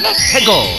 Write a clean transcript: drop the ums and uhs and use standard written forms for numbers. Let's go!